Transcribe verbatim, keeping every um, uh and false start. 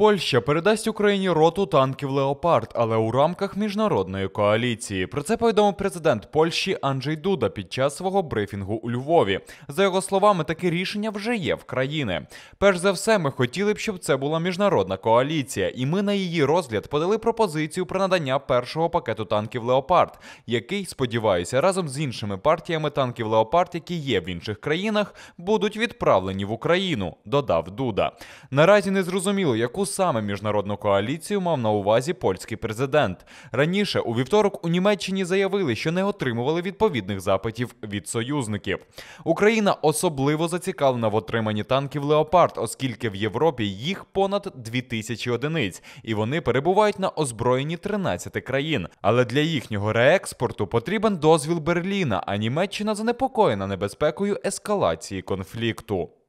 Польща передасть Україні роту танків «Леопард», але у рамках міжнародної коаліції. Про це повідомив президент Польщі Анджей Дуда під час свого брифінгу у Львові. За його словами, таке рішення вже є в країни. Перш за все, ми хотіли б, щоб це була міжнародна коаліція, і ми на її розгляд подали пропозицію про надання першого пакету танків «Леопард», який, сподіваюся, разом з іншими партіями танків «Леопард», які є в інших країнах, будуть відправлені в Україну, додав Дуда. Наразі не зрозуміло, яку саме міжнародну коаліцію мав на увазі польський президент. Раніше у вівторок у Німеччині заявили, що не отримували відповідних запитів від союзників. Україна особливо зацікавлена в отриманні танків «Леопард», оскільки в Європі їх понад дві тисячі одиниць, і вони перебувають на озброєнні тринадцяти країн. Але для їхнього реекспорту потрібен дозвіл Берліна, а Німеччина занепокоєна небезпекою ескалації конфлікту.